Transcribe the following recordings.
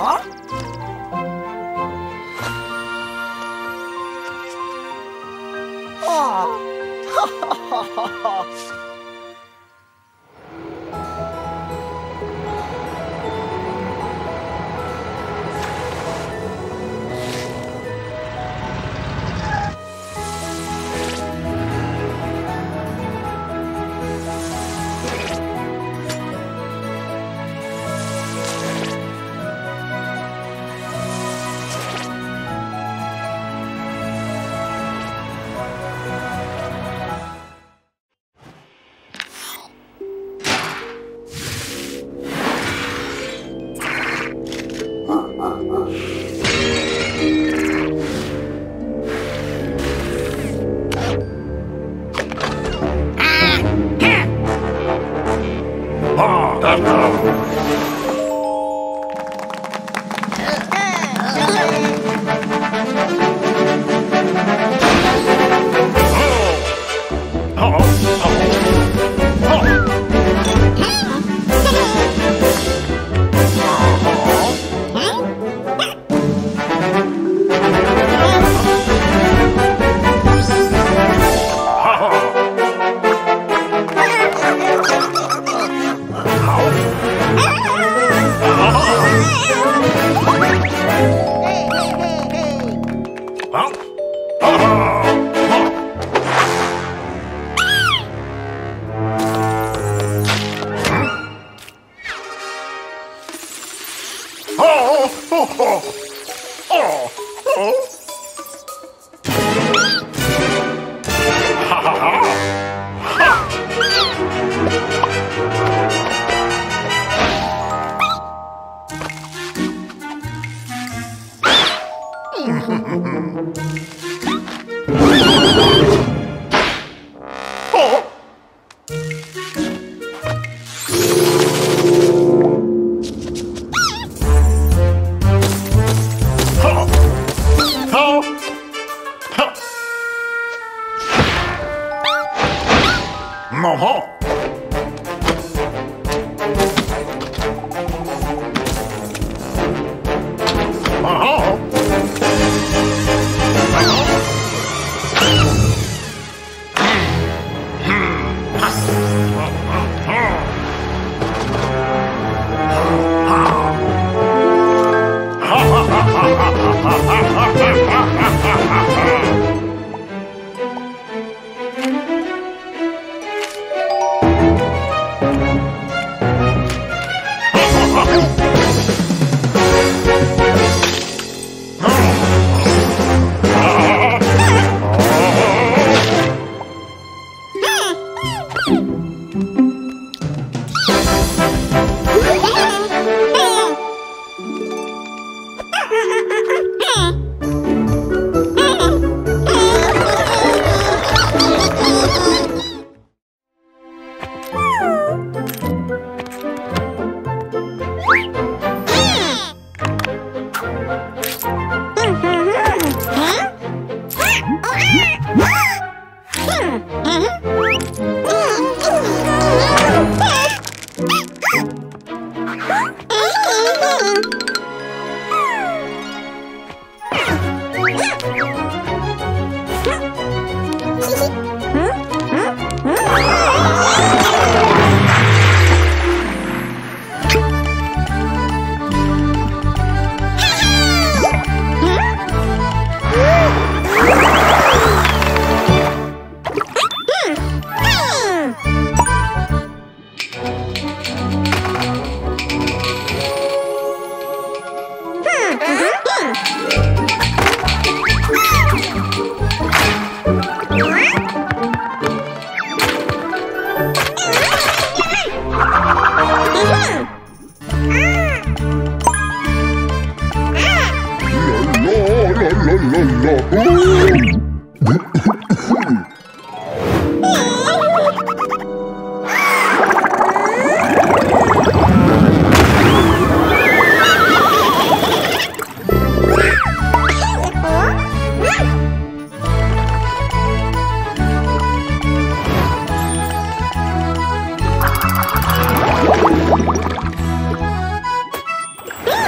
Huh?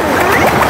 Oh.